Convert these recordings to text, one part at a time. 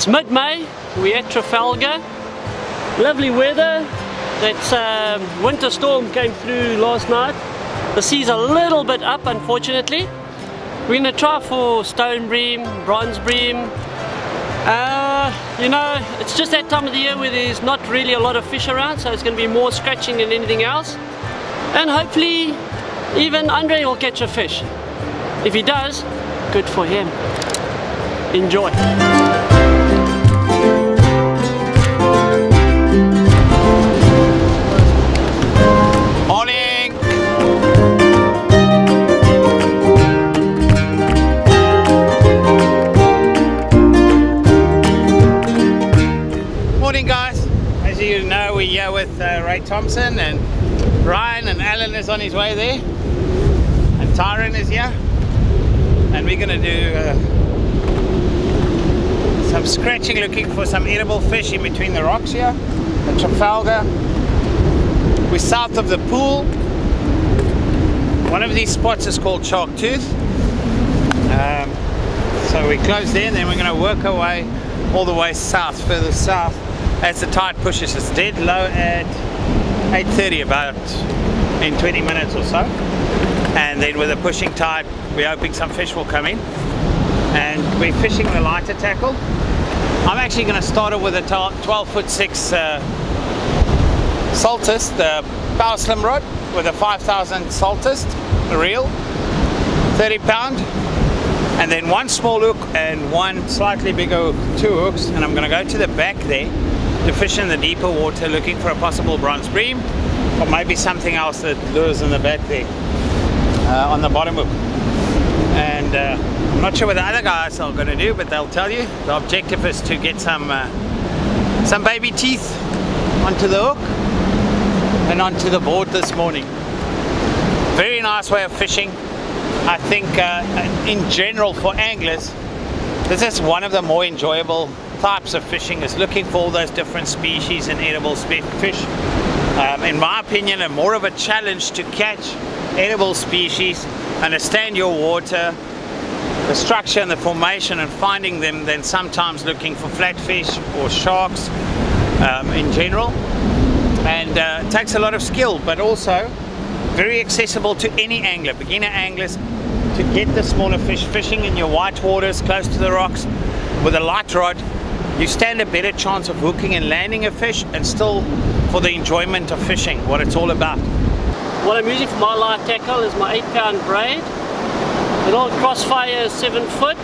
It's mid-May, we're at Trafalgar, lovely weather. That winter storm came through last night. The sea's a little bit up, unfortunately. We're going to try for stone bream, bronze bream. You know, it's just that time of the year where there's not really a lot of fish around, so it's going to be more scratching than anything else. And hopefully even Andre will catch a fish. If he does, good for him. Enjoy. Thompson and Ryan and Alan is on his way there, and Tyron is here, and we're gonna do some scratching, looking for some edible fish in between the rocks here at Trafalgar. We're south of the pool. One of these spots is called Shark Tooth, so we close there, and then we're gonna work our way all the way south, further south as the tide pushes. It's dead low at 8:30, about in 20 minutes or so, and then with a pushing tide we're hoping some fish will come in. And we're fishing the lighter tackle. I'm actually going to start it with a 12'6" saltist, the power slim rod with a 5,000 saltist reel, 30 pound, and then one small hook and one slightly bigger hook, 2 hooks, and I'm going to go to the back there to fish in the deeper water, looking for a possible bronze bream or maybe something else that lures in the back there on the bottom hook. And I'm not sure what the other guys are going to do, but they'll tell you. The objective is to get some baby teeth onto the hook and onto the board this morning. Very nice way of fishing. I think in general for anglers, this is one of the more enjoyable types of fishing, is looking for all those different species and edible fish. In my opinion, and more of a challenge to catch edible species, understand your water, the structure and the formation, and finding them, than sometimes looking for flatfish or sharks in general. And it takes a lot of skill, but also very accessible to any angler, beginner anglers, to get the smaller fish. Fishing in your white waters close to the rocks with a light rod, you stand a better chance of hooking and landing a fish, and still for the enjoyment of fishing, what it's all about. What I'm using for my light tackle is my 8 pound braid. An old Crossfire 7 foot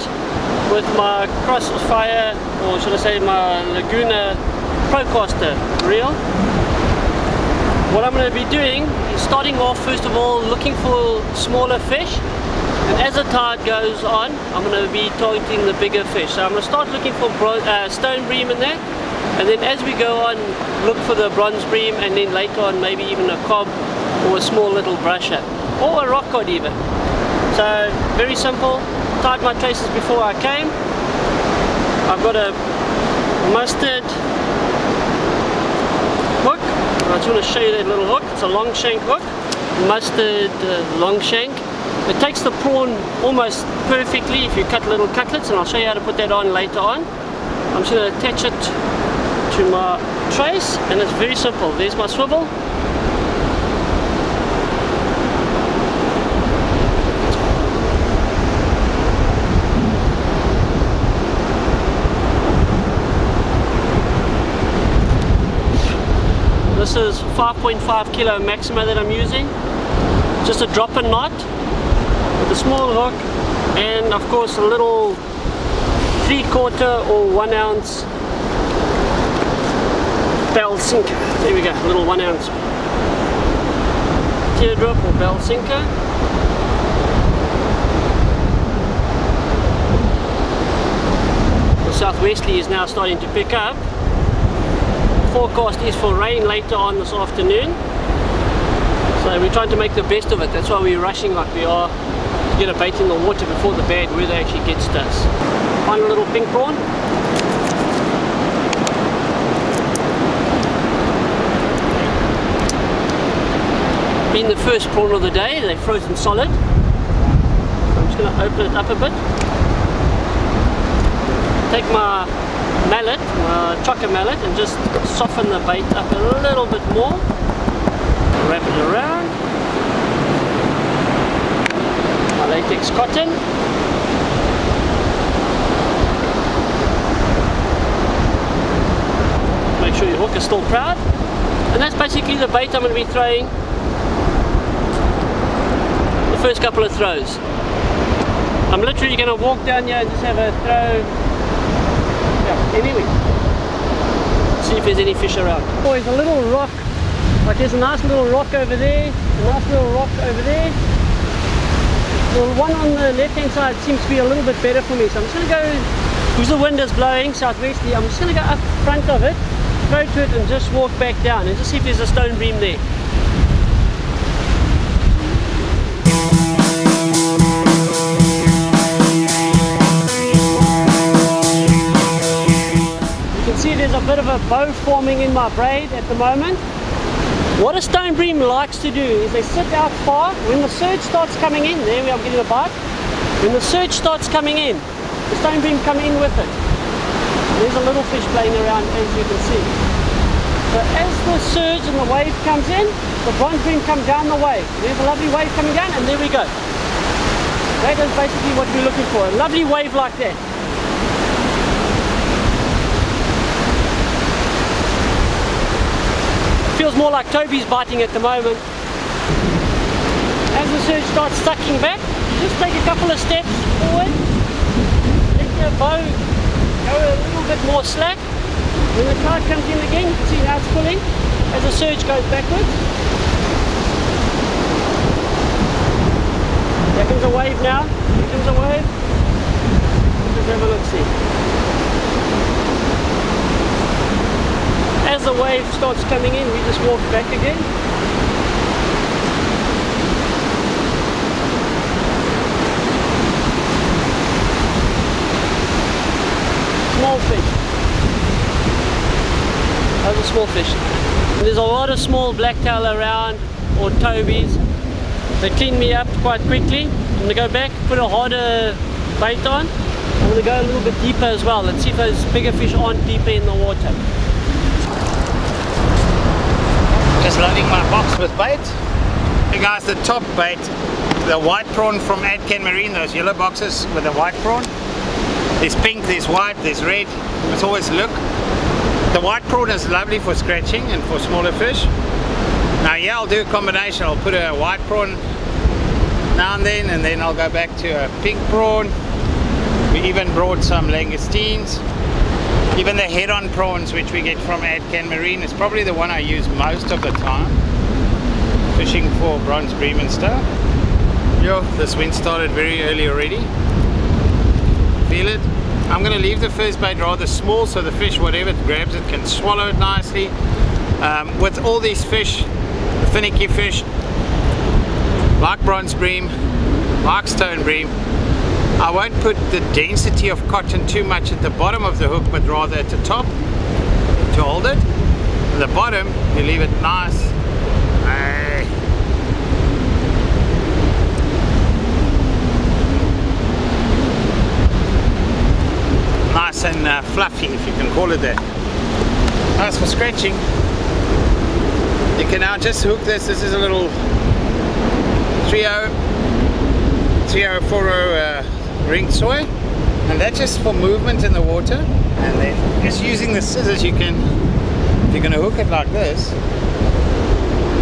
with my Crossfire, or should I say my Laguna Procaster reel. What I'm going to be doing is starting off first of all looking for smaller fish. And as the tide goes on, I'm going to be targeting the bigger fish. So I'm going to start looking for stone bream in there, and then as we go on, look for the bronze bream, and then later on maybe even a cob or a small little brusher or a rock cod even. So very simple. Tied my traces before I came. I've got a Mustad hook. I just want to show you that little hook. It's a long shank hook, Mustad long shank. It takes the prawn almost perfectly if you cut little cutlets, and I'll show you how to put that on later on. I'm just going to attach it to my trace, and it's very simple. There's my swivel. This is 5.5 kilo Maxima that I'm using. Just a drop and knot, a small hook, and of course a little 3/4 or 1 ounce bell sinker. There we go, a little 1 ounce teardrop or bell sinker. The southwesterly is now starting to pick up. Forecast is for rain later on this afternoon, so we're trying to make the best of it. That's why we're rushing like we are, get a bait in the water before the bad weather actually gets to us. Find a little pink prawn. Being the first prawn of the day, they're frozen solid. I'm just going to open it up a bit. Take my mallet, chocker mallet, and just soften the bait up a little bit more. Wrap it around. My latex cotton. Make sure your hook is still proud. And that's basically the bait I'm going to be throwing the first couple of throws. I'm literally going to walk down here and just have a throw. Anyway, see if there's any fish around. Oh, there's a little rock, like there's a nice little rock over there, a nice little rock over there. The one on the left hand side seems to be a little bit better for me, so I'm just going to go, because the wind is blowing southwesterly, I'm just going to go up front of it, throw to it and just walk back down and just see if there's a stone bream there. There's a bit of a bow forming in my braid at the moment. What a stone bream likes to do is they sit out far. When the surge starts coming in, there we are, getting a bite. When the surge starts coming in, the stone bream come in with it. There's a little fish playing around, as you can see. So as the surge and the wave comes in, the bronze bream come down the wave. There's a lovely wave coming down, and there we go. That is basically what we're looking for, a lovely wave like that. Feels more like Toby's biting at the moment. As the surge starts sucking back, just take a couple of steps forward, let your bow go a little bit more slack. When the tide comes in again, you can see how it's pulling as the surge goes backwards. There comes a wave now, here comes a wave. Let's have a look, see. As the wave starts coming in, we just walk back again. Small fish. Those are small fish. And there's a lot of small blacktail around, or tobies. They clean me up quite quickly. I'm going to go back, put a harder bait on. I'm going to go a little bit deeper as well and see if those bigger fish aren't deeper in the water. Just loading my box with bait. Hey guys, the top bait, the white prawn from Adcan Marine, those yellow boxes with the white prawn. There's pink, there's white, there's red. It's always look. The white prawn is lovely for scratching and for smaller fish. Now yeah, I'll do a combination. I'll put a white prawn now and then I'll go back to a pink prawn. We even brought some langoustines. Even the head-on prawns which we get from Adcan Marine is probably the one I use most of the time, fishing for bronze bream and stuff. Yo, this wind started very early already. Feel it? I'm going to leave the first bait rather small so the fish, whatever it grabs it, can swallow it nicely. With all these fish, the finicky fish, like bronze bream, like stone bream, I won't put the density of cotton too much at the bottom of the hook, but rather at the top to hold it. At the bottom, you leave it nice. Nice and fluffy, if you can call it that. Nice for scratching. You can now just hook this. This is a little 3-0, 4-0 ringed soy, and that's just for movement in the water. And then just using the scissors, you can, if you're going to hook it like this,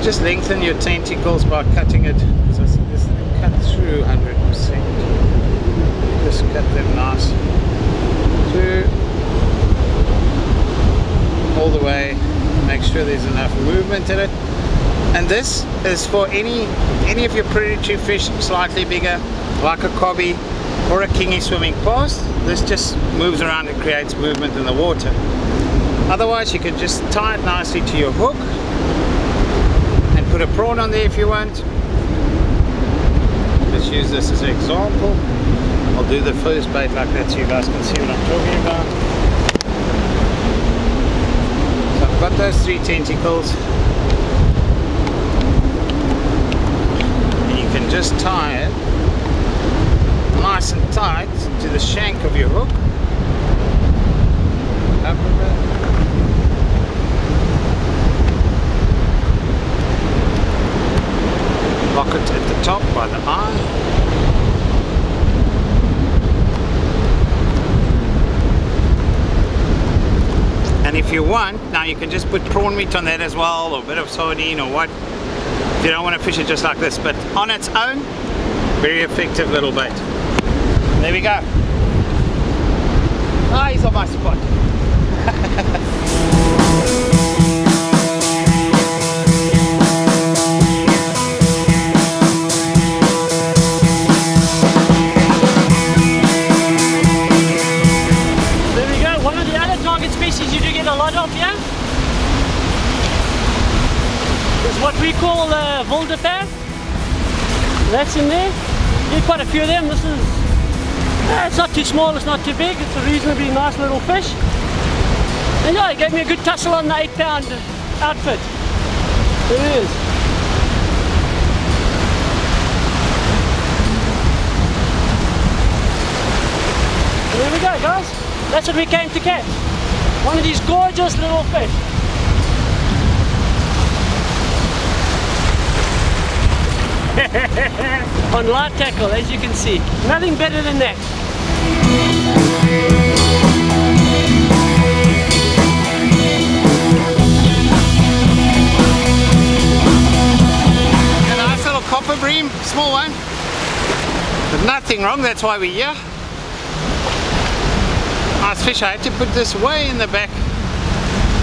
just lengthen your tentacles by cutting it. As I said, this thing cut through 100%. Just cut them nice through all the way. Make sure there's enough movement in it. And this is for any of your predatory fish slightly bigger, like a cobby or a kingy swimming past. This just moves around and creates movement in the water. Otherwise you can just tie it nicely to your hook and put a prawn on there if you want. Let's use this as an example. I'll do the first bait like that so you guys can see what I'm talking about. So I've got those three tentacles. And you can just tie it nice and tight to the shank of your hook. Lock it at the top by the eye. If you want, now you can just put prawn meat on that as well, or a bit of sardine or what, if you don't want to fish it just like this, but on its own, very effective little bait. There we go. Ah, he's on my spot. What we call voldepaer, that's in there. Get quite a few of them. This is, it's not too small, it's not too big, it's a reasonably nice little fish. And yeah, it gave me a good tussle on the 8-pound outfit. There it is. And there we go, guys. That's what we came to catch. One of these gorgeous little fish. On light tackle, as you can see. Nothing better than that. A nice little copper bream, small one. But nothing wrong, that's why we're here. Nice fish. I had to put this way in the back.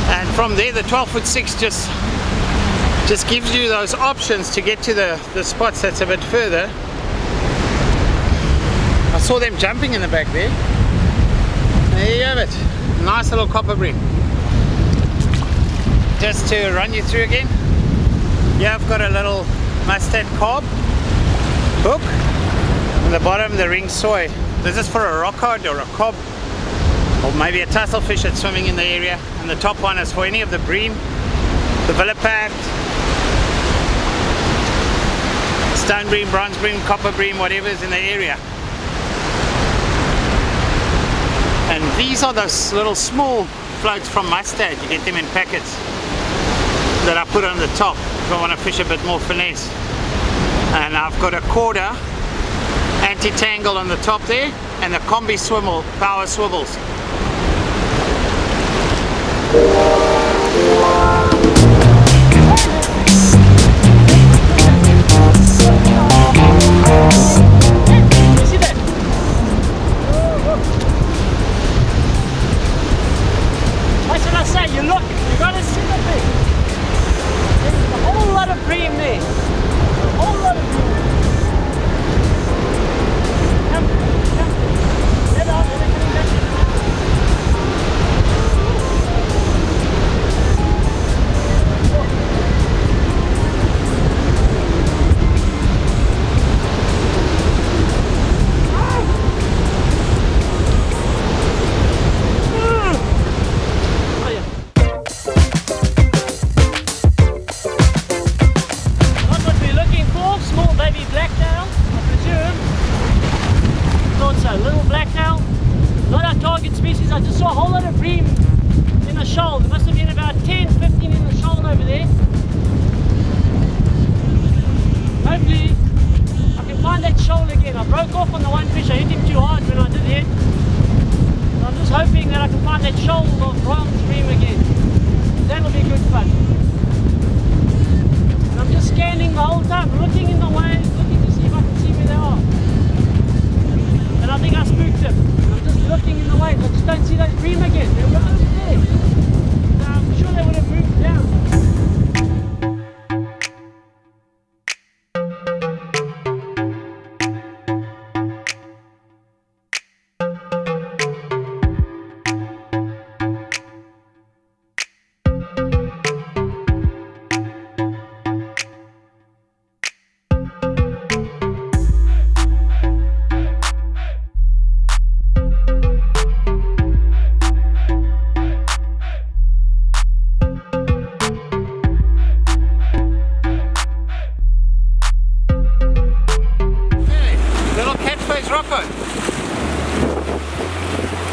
And from there, the 12'6" just gives you those options to get to the spots that's a bit further. I saw them jumping in the back there. There you have it. Nice little copper bream. Just to run you through again. Yeah, I've got a little Mustad carp hook. On the bottom, the ring soy. This is for a rockhard or a cob, or maybe a tasselfish that's swimming in the area. And the top one is for any of the bream, the voldepaer, stone bream, bronze bream, copper bream, whatever's in the area. And these are those little small floats from Mustad. You get them in packets that I put on the top if I want to fish a bit more finesse. And I've got a quarter anti-tangle on the top there, and the combi swimmel, power swivels.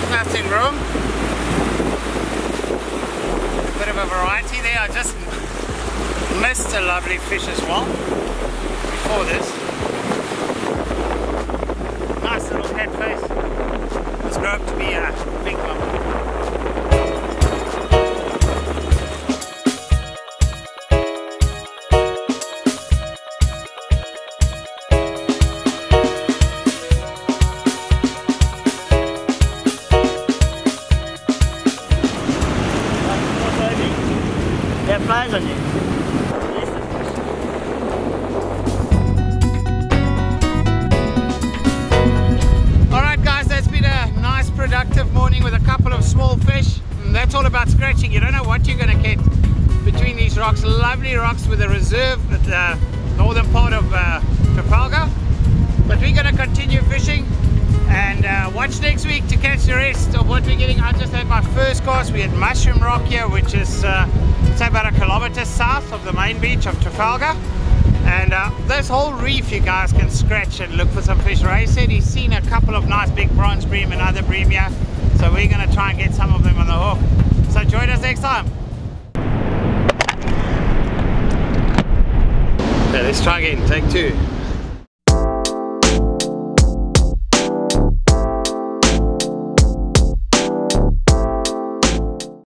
Nothing wrong. of a variety there. I just missed a lovely fish as well before this. Nice little catfish. It's grown up to be a big one. Scratching, you don't know what you're going to get between these rocks. Lovely rocks with a reserve at the northern part of Trafalgar, but we're going to continue fishing and watch next week to catch the rest of what we're getting. I just had my first cast. We had Mushroom Rock here, which is say about a kilometer south of the main beach of Trafalgar, and this whole reef you guys can scratch and look for some fish. Ray said he's seen a couple of nice big bronze bream and other bream here, so we're going to try and get some of them on the hook. So join us next time. Okay, let's try again, take two.